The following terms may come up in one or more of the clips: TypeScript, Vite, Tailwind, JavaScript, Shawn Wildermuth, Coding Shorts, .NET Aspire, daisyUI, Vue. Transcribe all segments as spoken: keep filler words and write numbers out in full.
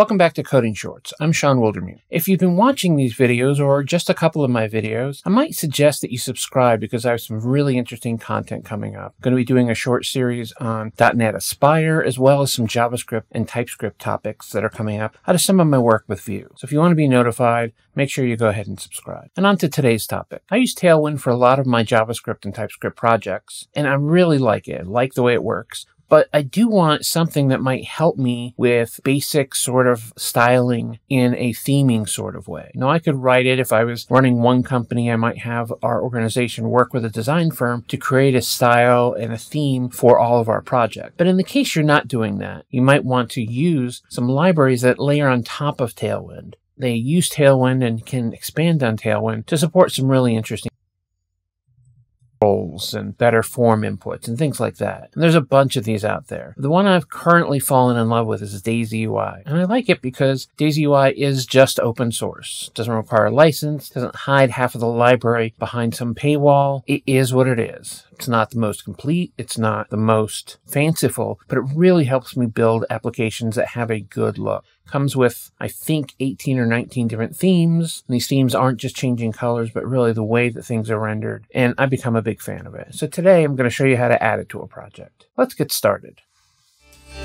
Welcome back to Coding Shorts. I'm Shawn Wildermuth. If you've been watching these videos or just a couple of my videos, I might suggest that you subscribe because I have some really interesting content coming up. I'm going to be doing a short series on dot net Aspire as well as some JavaScript and TypeScript topics that are coming up out of some of my work with Vue. So if you want to be notified, make sure you go ahead and subscribe. And on to today's topic. I use Tailwind for a lot of my JavaScript and TypeScript projects, and I really like it. I like the way it works. But I do want something that might help me with basic sort of styling in a theming sort of way. Now, I could write it if I was running one company. I might have our organization work with a design firm to create a style and a theme for all of our project. But in the case you're not doing that, you might want to use some libraries that layer on top of Tailwind. They use Tailwind and can expand on Tailwind to support some really interesting roles and better form inputs and things like that. And there's a bunch of these out there. The one I've currently fallen in love with is daisyUI. And I like it because daisyUI is just open source. It doesn't require a license, doesn't hide half of the library behind some paywall. It is what it is. It's not the most complete, it's not the most fanciful, but it really helps me build applications that have a good look. Comes with, I think, eighteen or nineteen different themes. And these themes aren't just changing colors, but really the way that things are rendered. And I've become a big fan of it. So today I'm going to show you how to add it to a project. Let's get started. So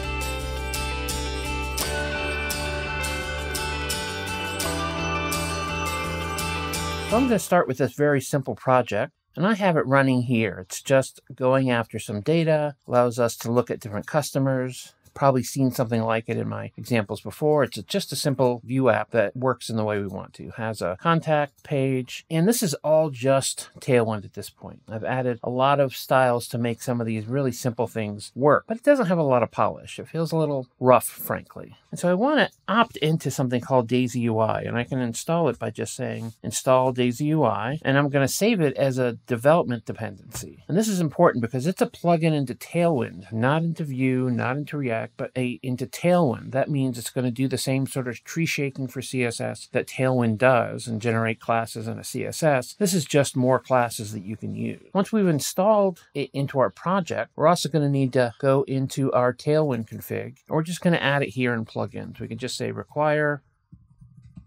I'm going to start with this very simple project. And I have it running here. It's just going after some data, allows us to look at different customers. Probably seen something like it in my examples before. It's just a simple Vue app that works in the way we want to. Has a contact page, and this is all just Tailwind at this point. I've added a lot of styles to make some of these really simple things work, but it doesn't have a lot of polish. It feels a little rough, frankly. And so I want to opt into something called daisyUI, and I can install it by just saying install daisyUI, and I'm going to save it as a development dependency. And this is important because it's a plugin into Tailwind, not into Vue, not into React, but a, into Tailwind. That means it's going to do the same sort of tree shaking for C S S that Tailwind does and generate classes in a C S S. This is just more classes that you can use. Once we've installed it into our project, we're also going to need to go into our Tailwind config. We're just going to add it here in plugins. We can just say require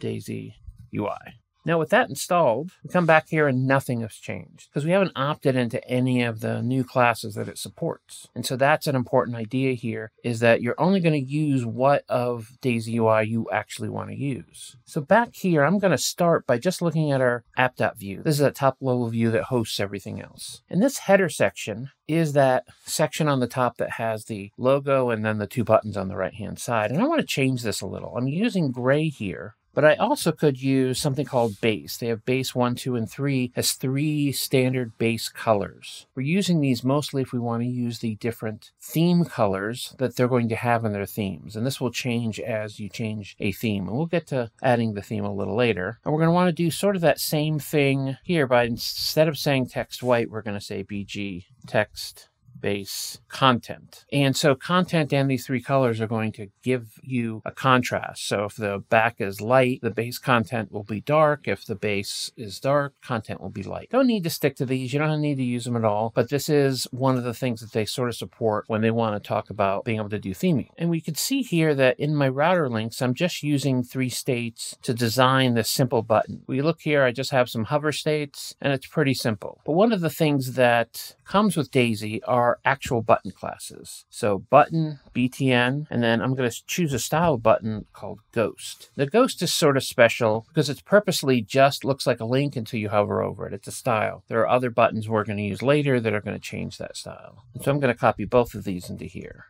daisyUI. Now with that installed, we come back here and nothing has changed because we haven't opted into any of the new classes that it supports. And so that's an important idea here, is that you're only going to use what of daisyUI you actually want to use. So back here, I'm going to start by just looking at our app.view. This is a top level view that hosts everything else. And this header section is that section on the top that has the logo and then the two buttons on the right hand side. And I want to change this a little. I'm using gray here. But I also could use something called base. They have base one, two, and three as three standard base colors. We're using these mostly if we want to use the different theme colors that they're going to have in their themes. And this will change as you change a theme. And we'll get to adding the theme a little later. And we're going to want to do sort of that same thing here, but instead of saying text white, we're going to say B G text base content. And so content and these three colors are going to give you a contrast. So if the back is light, the base content will be dark. If the base is dark, content will be light. Don't need to stick to these. You don't need to use them at all. But this is one of the things that they sort of support when they want to talk about being able to do theming. And we can see here that in my router links, I'm just using three states to design this simple button. We look here, I just have some hover states and it's pretty simple. But one of the things that comes with Daisy are Are actual button classes. So button, B T N, and then I'm going to choose a style button called ghost. The ghost is sort of special because it's purposely just looks like a link until you hover over it. It's a style. There are other buttons we're going to use later that are going to change that style. And so I'm going to copy both of these into here.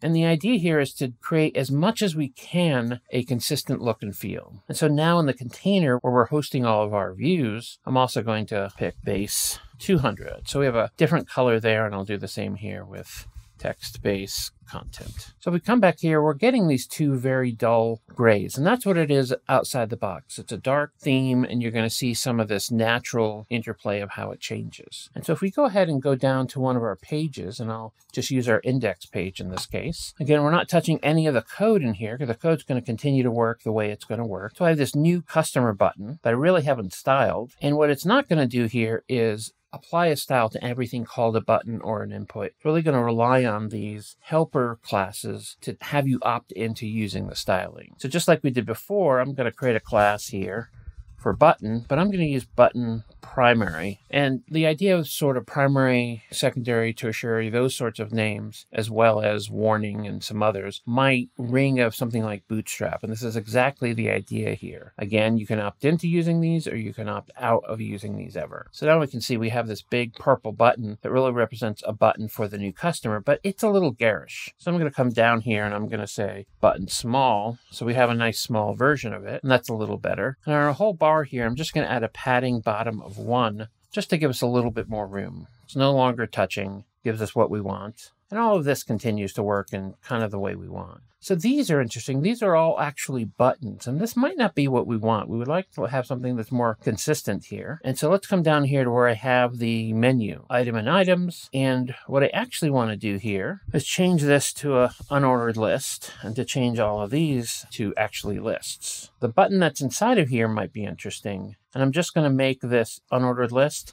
And the idea here is to create as much as we can a consistent look and feel. And so now in the container where we're hosting all of our views, I'm also going to pick base two hundred. So we have a different color there, and I'll do the same here with text base content. So if we come back here, we're getting these two very dull grays, and that's what it is outside the box. It's a dark theme, and you're going to see some of this natural interplay of how it changes. And so if we go ahead and go down to one of our pages, and I'll just use our index page in this case. Again, we're not touching any of the code in here because the code's going to continue to work the way it's going to work. So I have this new customer button that I really haven't styled. And what it's not going to do here is apply a style to everything called a button or an input. It's really going to rely on these helper classes to have you opt into using the styling. So just like we did before, I'm going to create a class here for button, but I'm going to use button primary. And the idea of sort of primary, secondary, tertiary, those sorts of names, as well as warning and some others, might ring of something like Bootstrap. And this is exactly the idea here. Again, you can opt into using these or you can opt out of using these ever. So now we can see we have this big purple button that really represents a button for the new customer, but it's a little garish. So I'm going to come down here and I'm going to say button small. So we have a nice small version of it, and that's a little better. And our whole bar here, I'm just going to add a padding bottom of one just to give us a little bit more room. It's no longer touching, gives us what we want. And all of this continues to work in kind of the way we want. So these are interesting. These are all actually buttons, and this might not be what we want. We would like to have something that's more consistent here. And so let's come down here to where I have the menu, item and items. And what I actually want to do here is change this to an unordered list and to change all of these to actually lists. The button that's inside of here might be interesting. And I'm just going to make this unordered list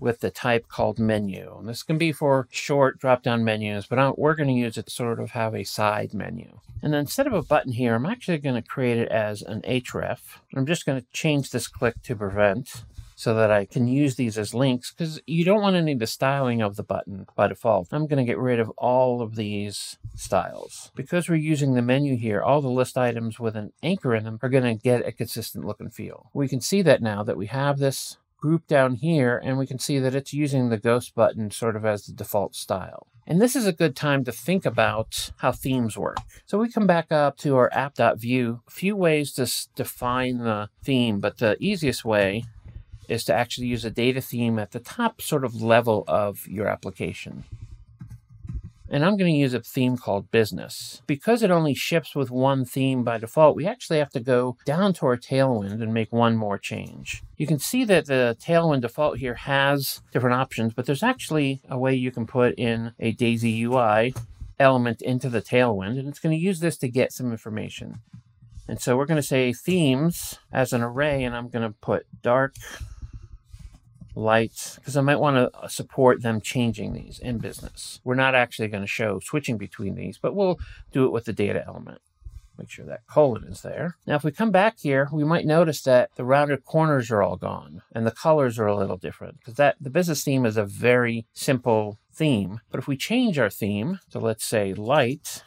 with the type called menu. And this can be for short drop-down menus, but we're going to use it to sort of have a side menu. And instead of a button here, I'm actually going to create it as an href. I'm just going to change this click to prevent so that I can use these as links, because you don't want to need the styling of the button by default. I'm going to get rid of all of these styles. Because we're using the menu here, all the list items with an anchor in them are going to get a consistent look and feel. We can see that now that we have this group down here, and we can see that it's using the ghost button sort of as the default style. And this is a good time to think about how themes work. So we come back up to our app.view. A few ways to define the theme, but the easiest way is to actually use a data theme at the top sort of level of your application. And I'm going to use a theme called business. Because it only ships with one theme by default, we actually have to go down to our Tailwind and make one more change. You can see that the Tailwind default here has different options, but there's actually a way you can put in a daisyUI element into the Tailwind, and it's going to use this to get some information. And so we're going to say themes as an array, and I'm going to put dark, lights, because I might want to support them changing these in business. We're not actually going to show switching between these, but we'll do it with the data element. Make sure that colon is there. Now, if we come back here, we might notice that the rounded corners are all gone and the colors are a little different, because that the business theme is a very simple theme. But if we change our theme to, let's say, light,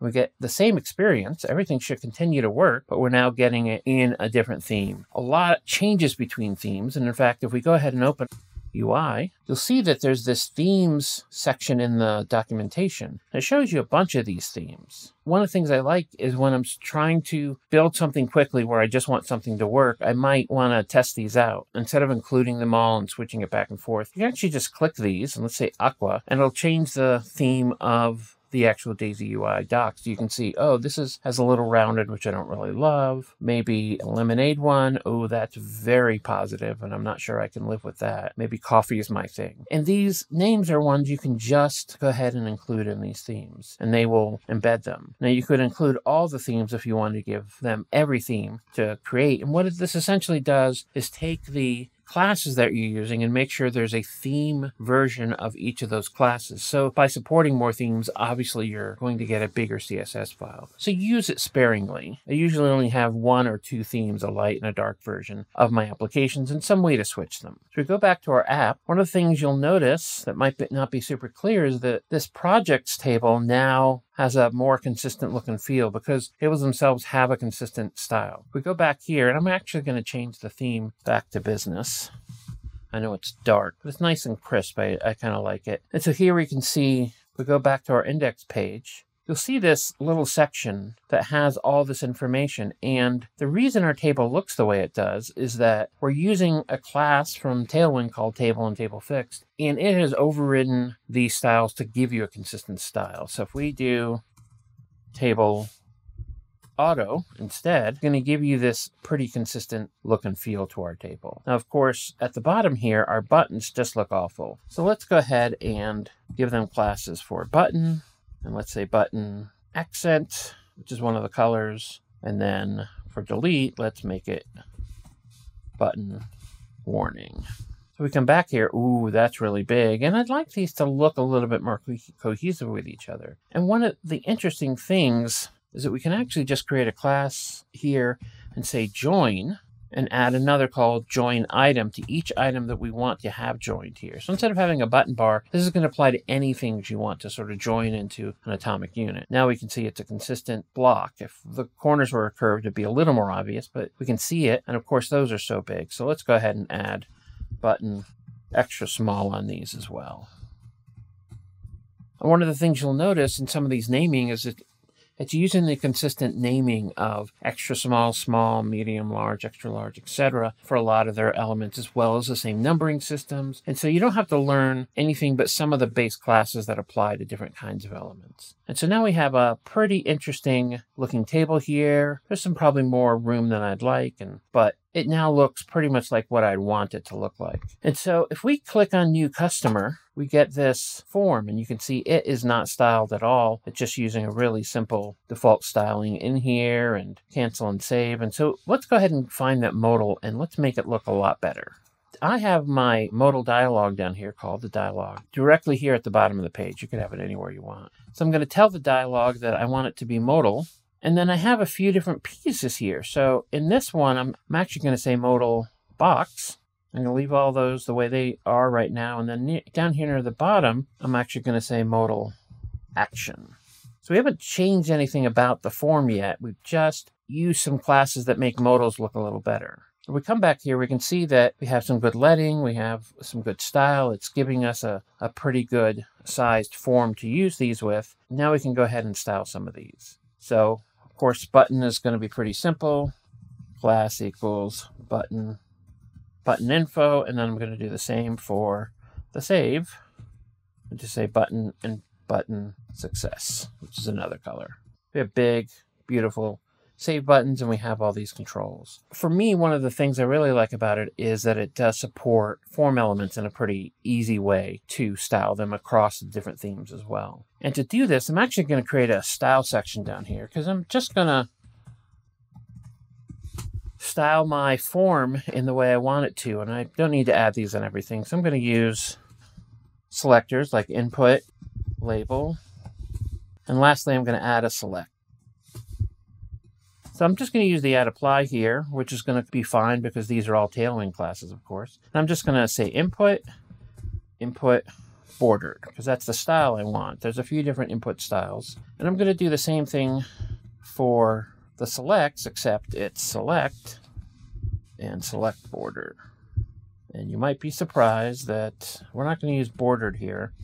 we get the same experience. Everything should continue to work, but we're now getting it in a different theme. A lot changes between themes. And in fact, if we go ahead and open U I, you'll see that there's this themes section in the documentation. It shows you a bunch of these themes. One of the things I like is when I'm trying to build something quickly where I just want something to work, I might want to test these out. Instead of including them all and switching it back and forth, you can actually just click these and let's say aqua, and it'll change the theme of the actual daisyUI doc. So you can see, oh, this is has a little rounded, which I don't really love. Maybe a lemonade one. Oh, that's very positive, and I'm not sure I can live with that. Maybe coffee is my thing. And these names are ones you can just go ahead and include in these themes, and they will embed them. Now, you could include all the themes if you wanted to give them every theme to create. And what this essentially does is take the classes that you're using and make sure there's a theme version of each of those classes. So by supporting more themes, obviously you're going to get a bigger C S S file. So use it sparingly. I usually only have one or two themes, a light and a dark version of my applications, and some way to switch them. So we go back to our app. One of the things you'll notice that might not be super clear is that this projects table now has a more consistent look and feel because tables themselves have a consistent style. We go back here, and I'm actually going to change the theme back to business. I know it's dark, but it's nice and crisp. I, I kind of like it. And so here we can see, we go back to our index page. You'll see this little section that has all this information. And the reason our table looks the way it does is that we're using a class from Tailwind called table and table fixed, and it has overridden these styles to give you a consistent style. So if we do table auto instead, it's going to give you this pretty consistent look and feel to our table. Now, of course, at the bottom here, our buttons just look awful. So let's go ahead and give them classes for button. And let's say button accent, which is one of the colors. And then for delete, let's make it button warning. So we come back here. Ooh, that's really big. And I'd like these to look a little bit more co cohesive with each other. And one of the interesting things is that we can actually just create a class here and say join and add another called join item to each item that we want to have joined here. So instead of having a button bar, this is going to apply to any things you want to sort of join into an atomic unit. Now we can see it's a consistent block. If the corners were curved, it'd be a little more obvious, but we can see it. And of course, those are so big. So let's go ahead and add button extra small on these as well. And one of the things you'll notice in some of these naming is that it's using the consistent naming of extra small, small, medium, large, extra large, et cetera for a lot of their elements, as well as the same numbering systems. And so you don't have to learn anything but some of the base classes that apply to different kinds of elements. And so now we have a pretty interesting looking table here. There's some probably more room than I'd like, and but it now looks pretty much like what I'd want it to look like. And so if we click on new customer, we get this form, and you can see it is not styled at all. It's just using a really simple default styling in here, and cancel and save. And so let's go ahead and find that modal and let's make it look a lot better. I have my modal dialog down here called the dialog directly here at the bottom of the page. You could have it anywhere you want. So I'm going to tell the dialog that I want it to be modal. And then I have a few different pieces here. So in this one, I'm, I'm actually going to say modal box. I'm going to leave all those the way they are right now. And then near, down here near the bottom, I'm actually going to say modal action. So we haven't changed anything about the form yet. We've just used some classes that make modals look a little better. When we come back here, we can see that we have some good leading, we have some good style. It's giving us a, a pretty good sized form to use these with. Now we can go ahead and style some of these. So of course, button is going to be pretty simple. Class equals button, button info, and then I'm going to do the same for the save. I'll just say button and button success, which is another color. We have big, beautiful save buttons, and we have all these controls. For me, one of the things I really like about it is that it does support form elements in a pretty easy way to style them across the different themes as well. And to do this, I'm actually going to create a style section down here, because I'm just going to style my form in the way I want it to, and I don't need to add these and everything. So I'm going to use selectors like input, label, and lastly, I'm going to add a select. So I'm just going to use the add apply here, which is going to be fine because these are all Tailwind classes, of course. And I'm just going to say input, input bordered, because that's the style I want. There's a few different input styles. And I'm going to do the same thing for the selects, except it's select and select border. And you might be surprised that we're not going to use bordered here,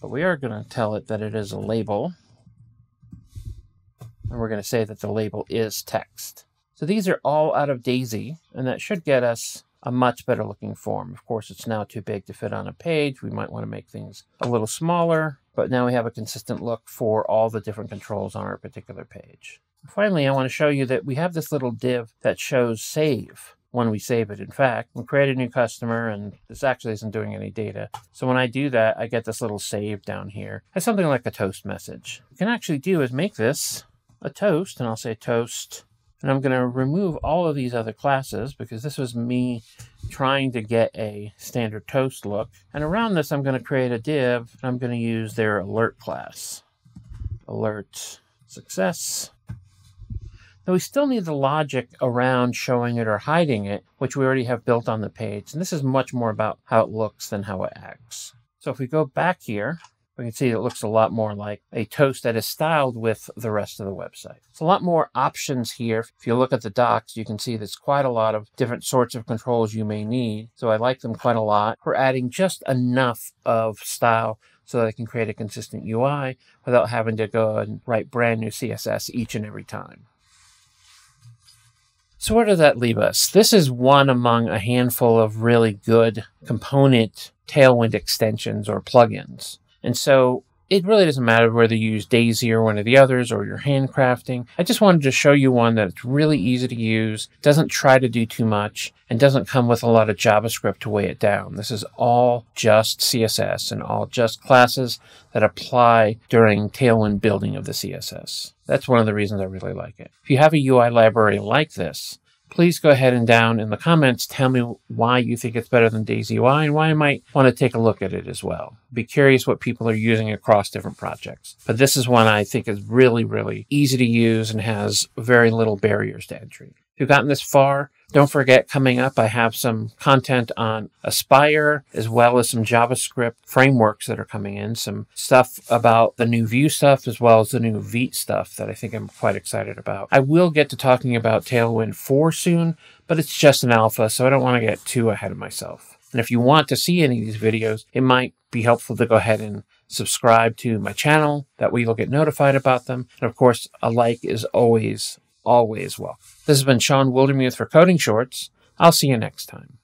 but we are going to tell it that it is a label. And we're going to say that the label is text. So these are all out of Daisy, and that should get us a much better looking form. Of course, it's now too big to fit on a page. We might want to make things a little smaller, but now we have a consistent look for all the different controls on our particular page. Finally, I want to show you that we have this little div that shows save when we save it. In fact, we create a new customer, and this actually isn't doing any data. So when I do that, I get this little save down here. It's something like a toast message. What we can actually do is make this a toast, and I'll say toast, and I'm going to remove all of these other classes because this was me trying to get a standard toast look. And around this, I'm going to create a div, and I'm going to use their alert class, alert success. Now we still need the logic around showing it or hiding it, which we already have built on the page. And this is much more about how it looks than how it acts. So if we go back here, we can see it looks a lot more like a toast that is styled with the rest of the website. It's a lot more options here. If you look at the docs, you can see there's quite a lot of different sorts of controls you may need. So I like them quite a lot. We're adding just enough of style so that I can create a consistent U I without having to go and write brand new C S S each and every time. So where does that leave us? This is one among a handful of really good component Tailwind extensions or plugins. And so it really doesn't matter whether you use Daisy or one of the others or you're handcrafting. I just wanted to show you one that's really easy to use, doesn't try to do too much, and doesn't come with a lot of JavaScript to weigh it down. This is all just C S S and all just classes that apply during Tailwind building of the C S S. That's one of the reasons I really like it. If you have a U I library like this, please go ahead and down in the comments, tell me why you think it's better than daisyUI and why I might want to take a look at it as well. Be curious what people are using across different projects. But this is one I think is really, really easy to use and has very little barriers to entry. If you've gotten this far, don't forget, coming up, I have some content on Aspire, as well as some JavaScript frameworks that are coming in, some stuff about the new Vue stuff, as well as the new Vite stuff that I think I'm quite excited about. I will get to talking about Tailwind four soon, but it's just an alpha, so I don't want to get too ahead of myself. And if you want to see any of these videos, it might be helpful to go ahead and subscribe to my channel. That way you'll get notified about them. And of course, a like is always, always welcome. This has been Shawn Wildermuth for Coding Shorts. I'll see you next time.